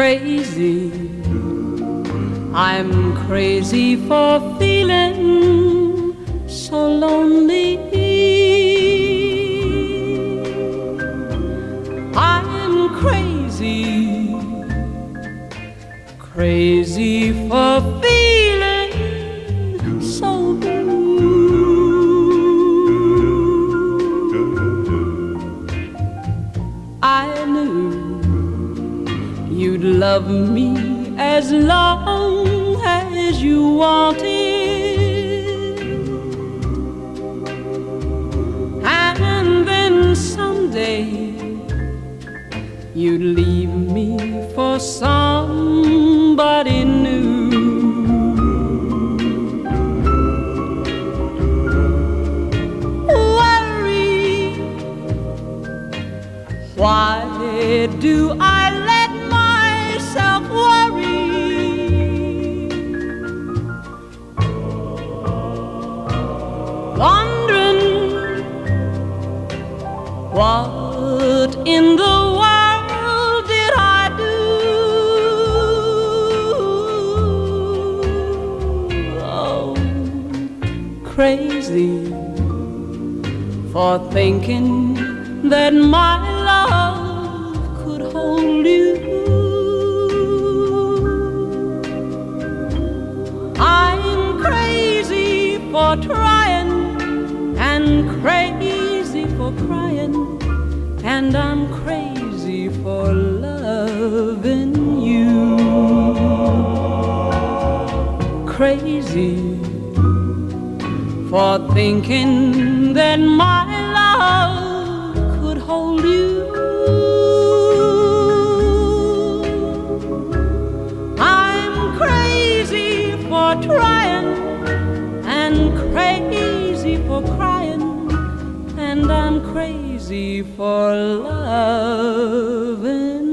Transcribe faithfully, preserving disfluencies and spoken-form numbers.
crazy. I'm crazy for feeling so lonely. I'm crazy, crazy for feeling so blue. I knew you'd love me as long as you wanted, and then someday you'd leave me for somebody new. Worry, why do I let myself worry? Wondering what in the world did I do? Oh, crazy for thinking that my love could hold you. I'm crazy for trying, crazy for crying, and I'm crazy for loving you. Crazy for thinking that my love could hold you. I'm crazy for trying, and crazy for crying, and I'm crazy for loving.